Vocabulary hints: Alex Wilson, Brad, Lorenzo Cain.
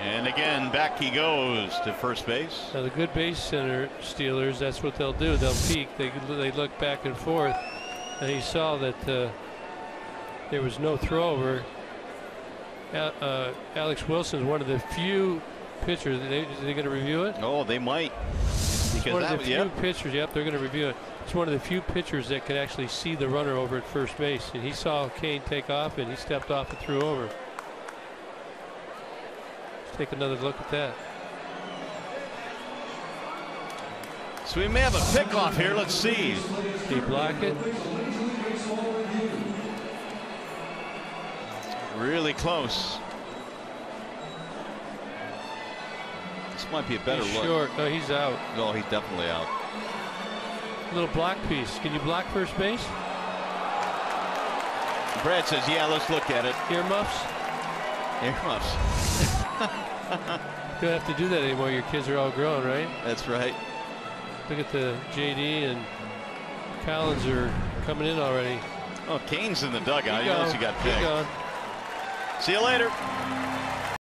And again, back he goes to first base. Now the good base center Steelers, that's what they'll do. They'll peek. They look back and forth. And he saw that there was no throwover. Alex Wilson is one of the few pitchers. Are they going to review it? Oh, they might. Because one of the few pitchers. Yep, they're going to review it. It's one of the few pitchers that could actually see the runner over at first base, and he saw Cain take off, and he stepped off and threw over. Let's take another look at that. So we may have a pickoff here. Let's see. Did he block it? Really close. This might be a better look. Short. No, he's out. No, he's definitely out. Little block piece. Can you block first base? Brad says, yeah, let's look at it. Earmuffs? Earmuffs. You don't have to do that anymore. Your kids are all grown, right? That's right. Look at the JD and Collins are coming in already. Oh, Cain's in the dugout. He knows he got picked. See you later.